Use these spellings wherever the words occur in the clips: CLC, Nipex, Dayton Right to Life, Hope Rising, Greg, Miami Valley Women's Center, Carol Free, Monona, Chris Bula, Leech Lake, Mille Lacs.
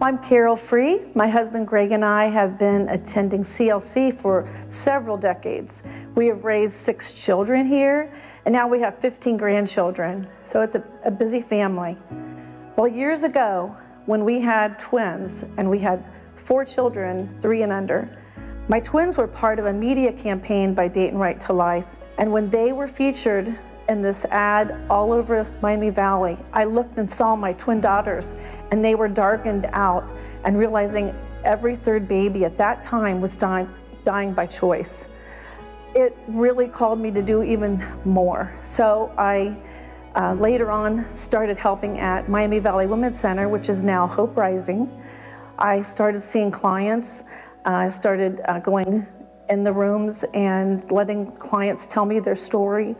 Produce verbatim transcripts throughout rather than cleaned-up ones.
I'm Carol Free. My husband Greg and I have been attending C L C for several decades. We have raised six children here, and now we have fifteen grandchildren, so it's a, a busy family. Well, years ago, when we had twins and we had four children, three and under, my twins were part of a media campaign by Dayton Right to Life, and when they were featured in this ad all over Miami Valley, I looked and saw my twin daughters, and they were darkened out, and realizing every third baby at that time was dying, dying by choice. It really called me to do even more. So I uh, later on started helping at Miami Valley Women's Center, which is now Hope Rising. I started seeing clients. Uh, I started uh, going in the rooms and letting clients tell me their story.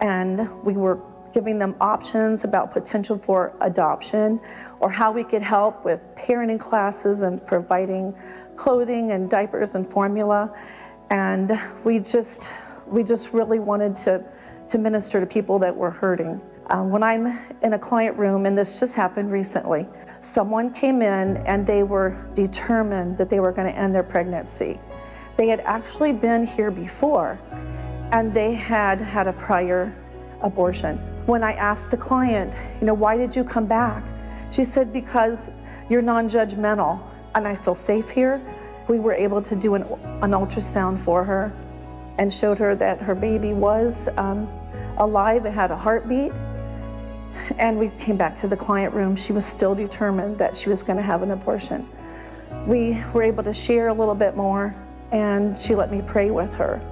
And we were giving them options about potential for adoption or how we could help with parenting classes and providing clothing and diapers and formula. And we just, we just really wanted to, to minister to people that were hurting. Uh, when I'm in a client room, and this just happened recently, someone came in and they were determined that they were going to end their pregnancy. They had actually been here before, and they had had a prior abortion. When I asked the client, you know, why did you come back? She said, because you're non-judgmental and I feel safe here. We were able to do an, an ultrasound for her and showed her that her baby was um, alive, it had a heartbeat. And we came back to the client room. She was still determined that she was gonna have an abortion. We were able to share a little bit more, and she let me pray with her.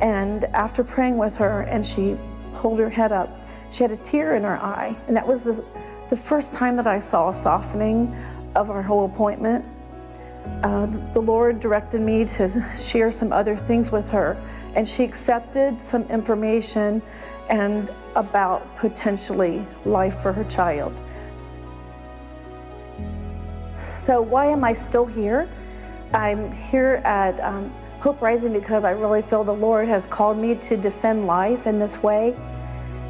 And after praying with her, and she pulled her head up, she had a tear in her eye. And that was the, the first time that I saw a softening of our whole appointment. Uh, the Lord directed me to share some other things with her, and she accepted some information and about potentially life for her child. So why am I still here? I'm here at um, Hope Rising because I really feel the Lord has called me to defend life in this way.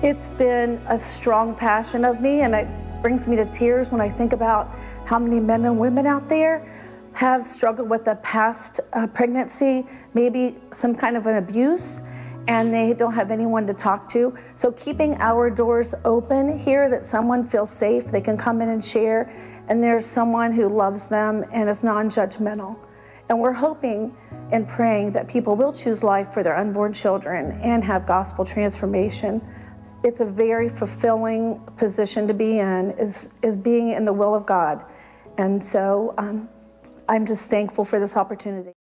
It's been a strong passion of me, and it brings me to tears when I think about how many men and women out there have struggled with a past uh, pregnancy, maybe some kind of an abuse, and they don't have anyone to talk to. So keeping our doors open here, that someone feels safe, they can come in and share, and there's someone who loves them and is non-judgmental. And we're hoping and praying that people will choose life for their unborn children and have gospel transformation. It's a very fulfilling position to be in, is, is being in the will of God. And so um, I'm just thankful for this opportunity.